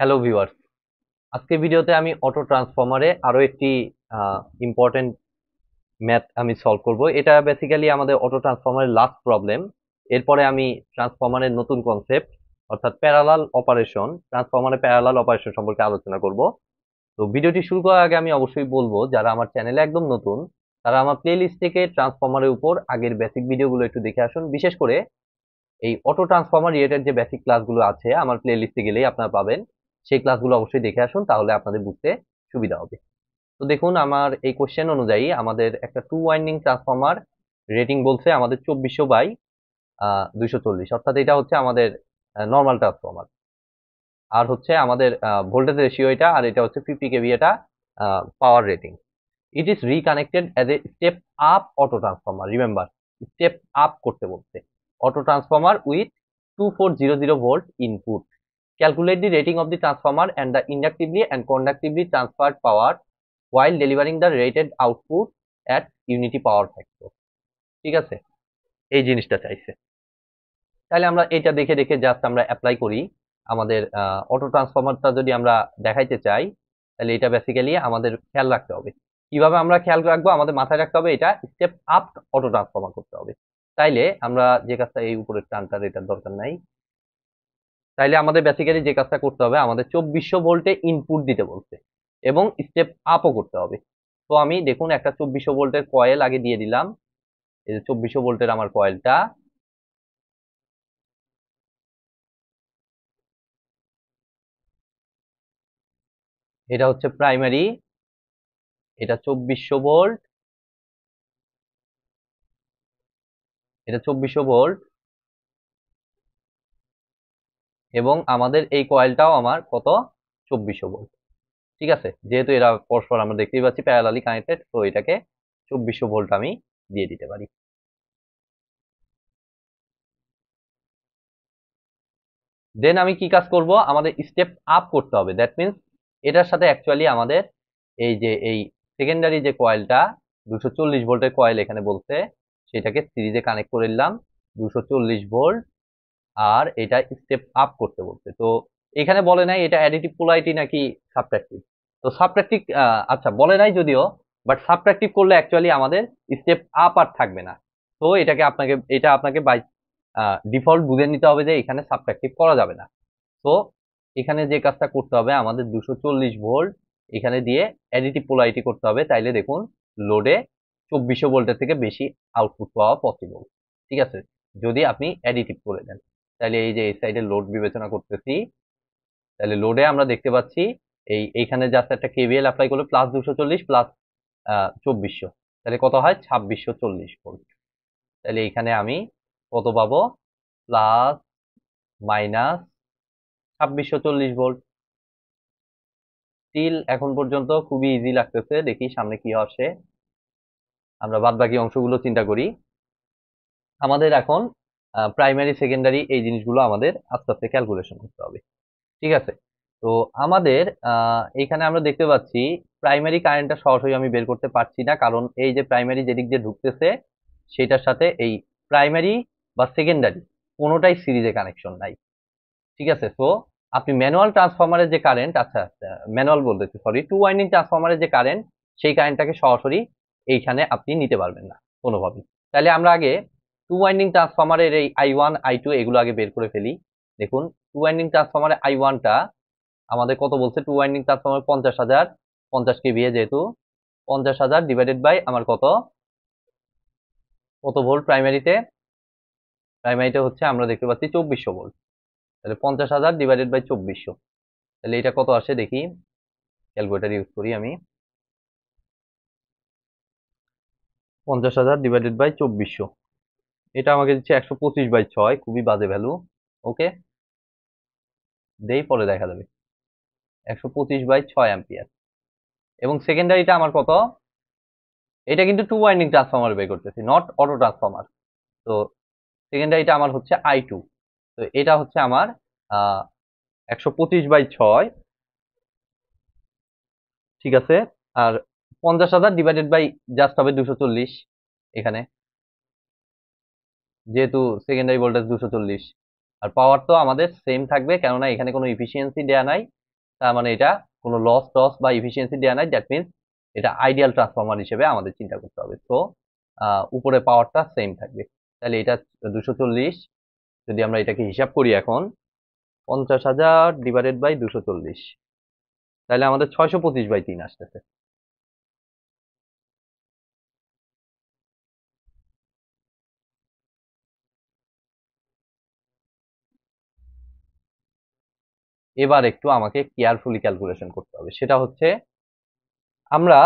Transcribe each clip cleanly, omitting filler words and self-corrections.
Hello viewers, আজকে ভিডিওতে আমি অটো ট্রান্সফর্মারে আরো একটি ইম্পর্টেন্ট ম্যাথ আমি সলভ করব। এটা বেসিক্যালি আমাদের অটো ট্রান্সফর্মারের লাস্ট প্রবলেম। এরপরে আমি ট্রান্সফর্মারের নতুন কনসেপ্ট অর্থাৎ প্যারালাল অপারেশন, ট্রান্সফর্মারের প্যারালাল অপারেশন সম্পর্কে আলোচনা করব। তো ভিডিওটি শুরু করার আগে আমি অবশ্যই বলবো, যারা আমার চ্যানেলে একদম নতুন তারা আমার প্লেলিস্ট থেকে ট্রান্সফর্মারের উপর আগের বেসিক ভিডিওগুলো একটু দেখে আসুন। বিশেষ করে এই অটো ট্রান্সফর্মার রিলেটেড যে বেসিক ক্লাসগুলো আছে আমার প্লেলিস্টে গেলেই আপনারা পাবেন, সেই ক্লাসগুলো অবশ্যই দেখে আসুন, তাহলে আপনাদের বুঝতে সুবিধা হবে। তো দেখুন, আমার এই কোশ্চেন অনুযায়ী আমাদের একটা টু ওয়াইন্ডিং ট্রান্সফর্মার রেটিং বলছে আমাদের 2400/240, অর্থাৎ এটা হচ্ছে আমাদের নর্মাল ট্রান্সফর্মার। আর হচ্ছে আমাদের ভোল্টেজ রেশিও এটা, আর এটা হচ্ছে 50 kV এটা power rating. It is reconnected as a step up auto transformer. Remember, step up করতে বলছে। Auto transformer with 2400 volt input. Calculate the rating of the transformer and the inductively and conductively transferred power while delivering the rated output at unity power factor. ঠিক আছে, এই জিনিসটা চাইছে। তাহলে আমরা এটা দেখে দেখে জাস্ট আমরা অ্যাপ্লাই করি। আমাদের অটো ট্রান্সফর্মারটা যদি আমরা দেখাইতে চাই, তাহলে এটা বেসিক্যালি আমাদের খেয়াল রাখতে হবে। কিভাবে আমরা খেয়াল রাখবো? আমাদের মাথায় রাখতে হবে এটা স্টেপ আপ অটো ট্রান্সফর্মার করতে হবে। তাইলে আমরা যে কাজটা, এই উপরের টানটার এটার দরকার নাই, তাইলে আমাদের বেসিক্যালি যে কাজটা করতে হবে, আমাদের 2400 ভোল্টে ইনপুট দিতে বলছে এবং স্টেপ আপও করতে হবে। তো আমি দেখুন একটা 2400 ভোল্টের কয়েল আগে দিয়ে দিলাম। এই যে 2400 ভোল্টের আমার কয়েলটা, এটা হচ্ছে প্রাইমারি, এটা 2400 ভোল্ট, এটা 2400 ভোল্ট। এবং আমাদের এই কয়েলটাও আমার কত, 2400 ভোল্ট। ঠিক আছে, যেহেতু এরা পরস্পর আমরা দেখতেই পাচ্ছি প্যারালালি কানেক্টেড, তো এটাকে 2400 ভোল্ট আমি দিয়ে দিতে পারি। দেন আমি কি কাজ করব, আমাদের স্টেপ আপ করতে হবে। দ্যাট মিনস এটার সাথে অ্যাকচুয়ালি আমাদের এই যে এই সেকেন্ডারি যে কয়েলটা 240 ভোল্টের কয়েল এখানে বলছে, সেটাকে সিরিজে কানেক্ট করে নিলাম 240 ভোল্ট। আর এটা স্টেপ আপ করতে বলছে। তো এখানে বলে নাই এটা অ্যাডিটিভ পোলারিটি নাকি সাবট্রাকটিভ। তো সাবট্রাকটিভ, আচ্ছা বলে নাই যদিও, বাট সাবট্রাকটিভ করলে অ্যাকচুয়ালি আমাদের স্টেপ আপ আর থাকবে না। তো এটাকে আপনাকে, এটা আপনাকে বাই ডিফল্ট বুঝে নিতে হবে যে এখানে সাবট্রাকটিভ করা যাবে না। তো এখানে যে কাজটা করতে হবে, আমাদের 240 ভোল্ট এখানে দিয়ে অ্যাডিটিভ পোলারিটি করতে হবে। তাইলে দেখুন লোডে 2400 ভোল্টের থেকে বেশি আউটপুট পাওয়া পসিবল। ঠিক আছে, যদি আপনি অ্যাডিটিভ করে দেন। তাহলে এই যে এই সাইডে লোড বিবেচনা করতেছি, তাহলে লোডে আমরা দেখতে পাচ্ছি এই এইখানে জাস্ট একটা কেভিএল অ্যাপ্লাই করলে +240 +2400, তাহলে কত হয় 2640 ভোল্ট। তাহলে এইখানে আমি কত পাবো, ± 2640 ভোল্ট। স্টিল এখন পর্যন্ত খুবই ইজি লাগতেছে, দেখি সামনে কি আসে। আমরা বাদবাকি অংশগুলো চিন্তা করি। আমাদের এখন প্রাইমারি সেকেন্ডারি এই জিনিসগুলো আমাদের আস্তে আস্তে ক্যালকুলেশন করতে হবে। ঠিক আছে, তো আমাদের এইখানে আমরা দেখতে পাচ্ছি প্রাইমারি কারেন্টটা সরাসরি আমি বের করতে পারছি না, কারণ এই যে প্রাইমারি যেদিক দিয়ে ঢুকতেছে সেটার সাথে এই প্রাইমারি বা সেকেন্ডারি কোনোটাই সিরিজে কানেকশন নাই। ঠিক আছে, তো আপনি ম্যানুয়াল ট্রান্সফর্মারের যে কারেন্ট, আচ্ছা ম্যানুয়াল বলতেছি সরি, টু ওয়াইন্ডিং ট্রান্সফর্মারের যে কারেন্ট, সেই কারেন্টটাকে সরাসরি এইখানে আপনি নিতে পারবেন না কোনোভাবেই। তাহলে আমরা আগে টু ওয়াইন্ডিং ট্রান্সফর্মারের এই I1 I2 এগুলো আগে বের করে ফেলি। দেখুন টু ওয়াইন্ডিং ট্রান্সফর্মারের I1টা আমাদের কত বলছে, টু ওয়াইন্ডিং ট্রান্সফর্মার 50,000, 50 kVA, যেহেতু 50,000 / আমার কত কত ভোল্ট প্রাইমারিতে, প্রাইমারিতে হচ্ছে আমরা দেখতে পাচ্ছি 2400 ভোল্ট। তাহলে 50,000 / 2400, তাহলে এটা কত আসে দেখি, ক্যালকুলেটার ইউজ করি আমি। 50,000 / 2400, এটা আমাকে দিচ্ছে 125/6, খুবই বাজে ভ্যালু। ওকে, দেই পরে দেখা যাবে। 125/6 অ্যাম্পিয়ার। এবং সেকেন্ডারিটা আমার কত, এটা কিন্তু টু ওয়াইন্ডিং ট্রান্সফর্মার বের করতেছি, নট অটো ট্রান্সফর্মার। তো সেকেন্ডারিটা আমার হচ্ছে I2, তো এটা হচ্ছে আমার 125/6। ঠিক আছে, আর 50,000 / জাস্ট হবে 240 এখানে, যেহেতু সেকেন্ডারি ভোল্টেজ 240। আর পাওয়ার তো আমাদের সেম থাকবে, কেননা এখানে কোনো এফিসিয়েন্সি দেয়া নাই, তার মানে এটা কোনো লস টস বা এফিশিয়েন্সি দেয়া নাই, দ্যাট মিন্স এটা আইডিয়াল ট্রান্সফরমার হিসেবে আমাদের চিন্তা করতে হবে। সো উপরে পাওয়ারটা সেম থাকবে, তাহলে এটা 240 যদি আমরা এটাকে হিসাব করি এখন 50,000 ডিভাইডেড বাই 240, তাহলে আমাদের 625/3 আসতেছে। এবার একটু আমাকে কেয়ারফুলি ক্যালকুলেশন করতে হবে, সেটা হচ্ছে আমরা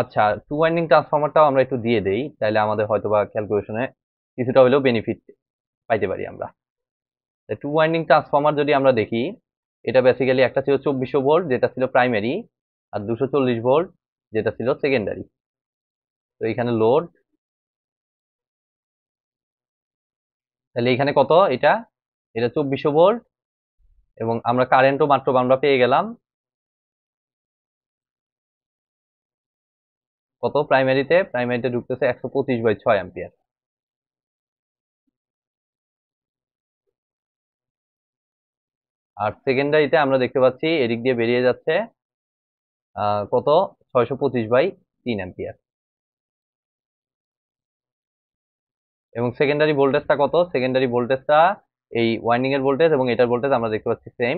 আচ্ছা টু ওয়াইন্ডিং ট্রান্সফরমারটাও আমরা একটু দিয়ে দেই, তাহলে আমাদের হয়তোবা ক্যালকুলেশনে কিছুটা হলেও বেনিফিট পাইতে পারি আমরা। টু ওয়াইন্ডিং ট্রান্সফরমার যদি আমরা দেখি, এটা বেসিক্যালি একটা ছিল 2400 ভোল্ট যেটা ছিল প্রাইমারি, আর 240 ভোল্ট যেটা ছিল সেকেন্ডারি। তো এখানে লোড, তাহলে এখানে কত, এটা এটা 2400 ভোল্ট এবং আমরা কারেন্টও মাত্র আমরা পেয়ে গেলাম কত, প্রাইমারিতে ঢুকতেছে 125/6 অ্যাম্পিয়ার। আর সেকেন্ডারিতে আমরা দেখতে পাচ্ছি এদিক দিয়ে বেরিয়ে যাচ্ছে কত, 625/3 অ্যাম্পিয়ার। এবং সেকেন্ডারি ভোল্টেজটা কত, সেকেন্ডারি ভোল্টেজটা এই ওয়াইন্ডিং এর ভোল্টেজ এবং এটার ভোল্টেজ আমরা দেখতে পাচ্ছি সেম।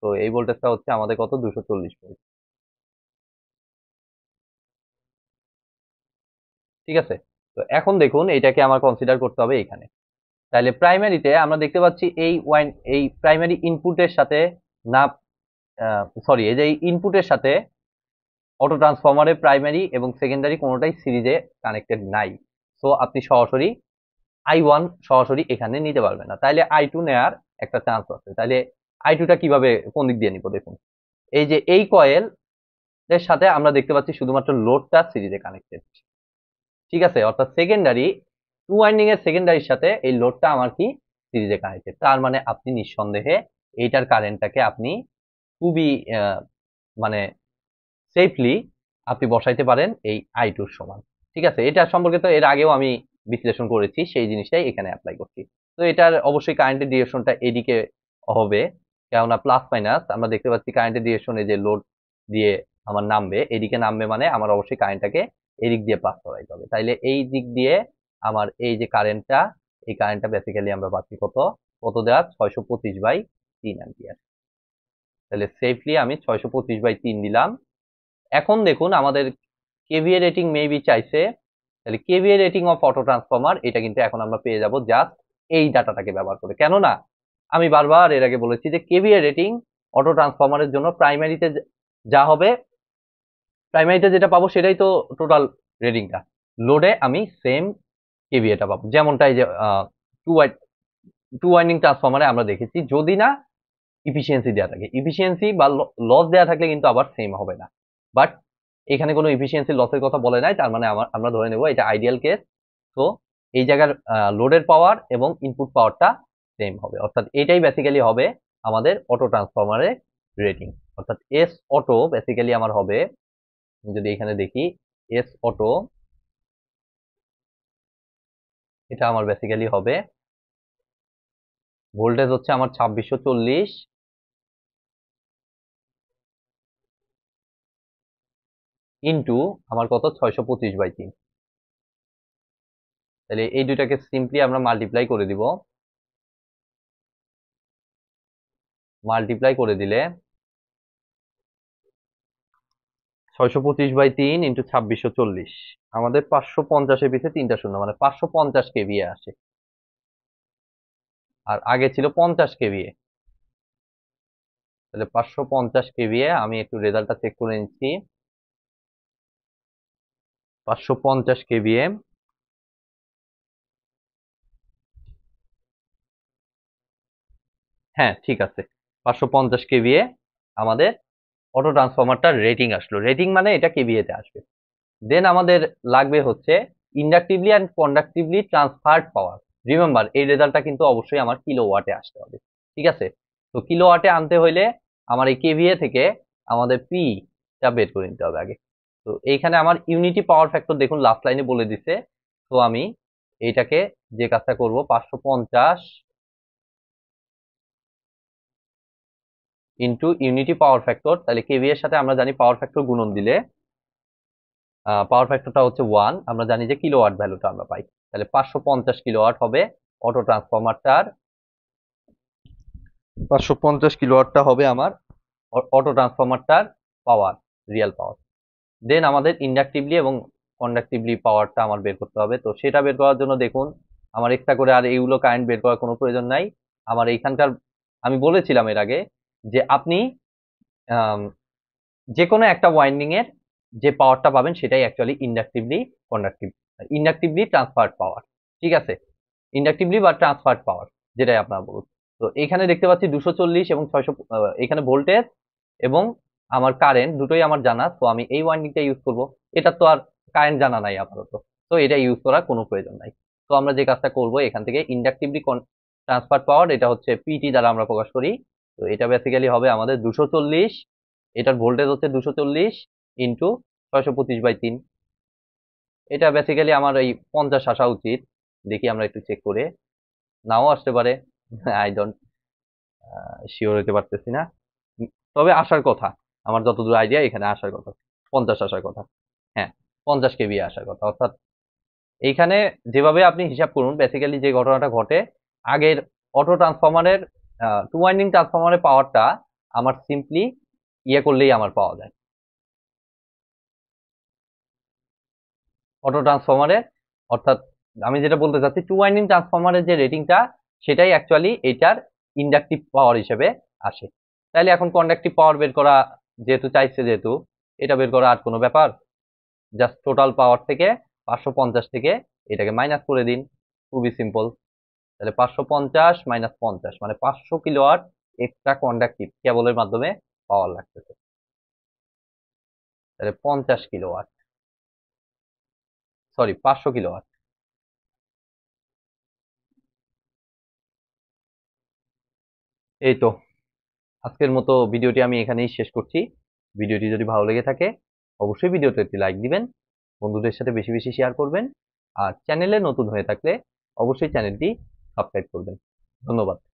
তো এই ভোল্টেজটা হচ্ছে আমাদের কত, 240 ভোল্ট। ঠিক আছে, তো এখন দেখুন এটাকে আমার কনসিডার করতে হবে এখানে। তাহলে প্রাইমারিতে আমরা দেখতে পাচ্ছি এই প্রাইমারি ইনপুটের সাথে না, সরি এই যে ইনপুটের সাথে অটো ট্রান্সফরমারে প্রাইমারি এবং সেকেন্ডারি কোনোটাই সিরিজে কানেক্টেড নাই। সো আপনি সরাসরি I1 সরাসরি এখানে নিতে পারবে না, তাহলে I2 নেওয়ার একটা চান্স আছে। তাহলে I2টা কিভাবে কোন দিক দিয়ে নিব দেখুন, এই যে এই কয়েল এর সাথে আমরা দেখতে পাচ্ছি শুধুমাত্র লোডটা সিরিজে কানেক্টেড। ঠিক আছে, অর্থাৎ সেকেন্ডারি টু ওয়াইন্ডিং এর সেকেন্ডারির সাথে এই লোডটা আমার কি সিরিজে কানেক্টেড, তার মানে আপনি নিঃসন্দেহে এইটার কারেন্টটাকে আপনি খুবই মানে সেফলি আপনি বসাইতে পারেন এই I2র সমান। ঠিক আছে, এটা সম্পর্কে তো এর আগেও আমি বিশ্লেষণ করেছি, সেই জিনিসটাই এখানে অ্যাপ্লাই করছি। তো এটার অবশ্যই কারেন্টের ডিরেকশনটা এদিকে হবে, কেননা প্লাস মাইনাস আমরা দেখতে পাচ্ছি কারেন্টের ডিরেকশনে যে লোড দিয়ে আমার নামবে এদিকে নামবে, মানে আমার অবশ্যই কারেন্টটাকে এদিক দিয়ে পাস করাইতে হবে। তাইলে এই দিক দিয়ে আমার এই যে কারেন্টটা, এই কারেন্টটা বেসিক্যালি আমরা পাচ্ছি কত, দেওয়া 625/3 অ্যাম্পিয়ার। তাহলে সেফলি আমি 625/3 দিলাম। এখন দেখুন আমাদের কেভিএ রেটিং মেবি চাইছে, তাহলে KVA rating of auto transformer এটা কিন্তু এখন আমরা পেয়ে যাব জাস্ট এই ডাটাটাকে ব্যবহার করে। কেননা আমি বারবার এর আগে বলেছি যে কেভিএ রেটিং অটো ট্রান্সফরমারের জন্য প্রাইমারিতে যা হবে, প্রাইমারিতে যেটা পাবো সেটাই তো টোটাল রেটিংটা, লোডে আমি সেম কেভিএটা পাবো, যেমনটাই যে টু ওয়াইন্ডিং ট্রান্সফরমারে আমরা দেখেছি, যদি না ইফিসিয়েন্সি দেওয়া থাকে। ইফিসিয়েন্সি বা লস দেওয়া থাকলে কিন্তু আবার সেম হবে না, বাট এখানে কোনো এফিসিয়েন্সি লসের কথা বলে নাই, তার মানে আমরা ধরে নেব এটা আইডিয়াল কেস। তো এই জায়গার লোডের পাওয়ার এবং ইনপুট পাওয়ারটা সেম হবে, অর্থাৎ এটাই বেসিক্যালি হবে আমাদের অটো ট্রান্সফরমারের রেটিং। অর্থাৎ এস অটো বেসিক্যালি আমার হবে, যদি এখানে দেখি এস অটো, এটা আমার বেসিক্যালি হবে ভোল্টেজ হচ্ছে আমার 2640, ইন্টু আমার কত 625/3। তাহলে এই দুইটাকে সিম্পলি আমরা মাল্টিপ্লাই করে দিব, মাল্টিপ্লাই করে দিলে 625/3 ইন্টু 2640 আমাদের 550-এর পিছে 3 শূন্য, মানে 550 KVA আসে। আর আগে ছিল 50 KVA, তাহলে 550 KVA। আমি একটু রেজাল্টটা চেক করে নিচ্ছি, 550 KVA। হ্যাঁ ঠিক আছে, 550 KVA আমাদের অটো ট্রান্সফরমারটার রেটিং আসলো। রেটিং মানে এটা KVA তে আসবে। দেন আমাদের লাগবে হচ্ছে inductively and conductively transferred power. Remember এই রেজাল্টটা কিন্তু অবশ্যই আমার কিলোওয়াটে আসতে হবে। ঠিক আছে, তো কিলোওয়াটে আনতে হইলে আমার এই KVA থেকে আমাদের পিটা বের করে নিতে হবে আগে। তো এইখানে আমার ইউনিটি পাওয়ার ফ্যাক্টর দেখুন লাস্ট লাইনে বলে দিছে। তো আমি এইটাকে যে কাজটা করব, 550 into unity power factor, তাহলে kV এর সাথে আমরা জানি power factor গুণন দিলে power factor টা হচ্ছে 1, আমরা জানি যে কিলোওয়াট ভ্যালুটা আমরা পাই, তাহলে 550 কিলোওয়াট হবে অটো ট্রান্সফরমারটার, 550 কিলোওয়াটটা হবে আমার অটো ট্রান্সফরমারটার পাওয়ার, রিয়েল পাওয়ার। দেন আমাদের ইন্ডাকটিভলি এবং কন্ডাকটিভলি পাওয়ারটা আমার বের করতে হবে, তো সেটা বের করার জন্য দেখুন আমার এক্সট্রা করে আর এইগুলো কারেন্ট বের করার কোনো প্রয়োজন নাই। আমার এইখানকার আমি বলেছিলাম এর আগে যে আপনি যে কোনো একটা ওয়াইন্ডিংয়ের যে পাওয়ারটা পাবেন সেটাই অ্যাকচুয়ালি ইন্ডাকটিভলি ট্রান্সফার্ড পাওয়ার, ঠিক আছে, ইন্ডাকটিভলি বা ট্রান্সফার্ড পাওয়ার যেটাই আপনার বলুন। তো এখানে দেখতে পাচ্ছি 240 এবং 600, এখানে ভোল্টেজ এবং আমার কারেন্ট দুটোই আমার জানা, তো আমি এই ওয়াইন্ডিংটা ইউজ করব, এটা তো আর কারেন্ট জানা নাই আপাতত, তো এটা ইউজ করার কোনো প্রয়োজন নাই। তো আমরা যে কাজটা করব এখান থেকে ইন্ডাকটিভলি ট্রান্সফার পাওয়ার, এটা হচ্ছে পিটি দ্বারা আমরা প্রকাশ করি, তো এটা বেসিক্যালি হবে আমাদের 240, এটার ভোল্টেজ হচ্ছে 240 ইন্টু 625/3, এটা বেসিক্যালি আমার এই 50 আসা উচিত, দেখি আমরা একটু চেক করে, নাও আসতে পারে, আই ডোন্ট শিওর হতে পারতেছি না, তবে আসার কথা আমার যতদূর আইডিয়া এখানে আসার কথা 50 আসার কথা, হ্যাঁ 50 কেভি আসার কথা। অর্থাৎ এইখানে যেভাবে আপনি হিসাব করুন বেসিক্যালি যে ঘটনাটা ঘটে, আগের অটো ট্রান্সফরমারের টু ওয়াইন্ডিং ট্রান্সফরমারের পাওয়ারটা আমার সিম্পলি ইয়ে করলেই আমার পাওয়া যায়, অটো ট্রান্সফরমারের, অর্থাৎ আমি যেটা বলতে চাচ্ছি টু ওয়াইন্ডিং ট্রান্সফরমারের যে রেটিংটা সেটাই অ্যাকচুয়ালি এটার ইন্ডাকটিভ পাওয়ার হিসেবে আসে। তাহলে এখন কন্ডাকটিভ পাওয়ার বের করা যেহেতু চাইছে, যেহেতু এটা বের করা আর কোনো ব্যাপার, জাস্ট টোটাল পাওয়ার থেকে 550 থেকে এটাকে মাইনাস করে দিন, খুবই সিম্পল। তাহলে 550 - 50 মানে 500 কিলোওয়াট এক্সট্রা কন্ডাকটিভ কেবলের মাধ্যমে পাওয়ার লাগতেছে, তাহলে 50 কিলোওয়াট, সরি 500 কিলোওয়াট, এই তো। আজকের মতো ভিডিওটি আমি এখানেই শেষ করছি, ভিডিওটি যদি ভালো লেগে থাকে অবশ্যই ভিডিওতে একটি লাইক দিবেন, বন্ধুদের সাথে বেশি বেশি শেয়ার করবেন, আর চ্যানেলে নতুন হয়ে থাকলে অবশ্যই চ্যানেলটি সাবস্ক্রাইব করবেন। ধন্যবাদ।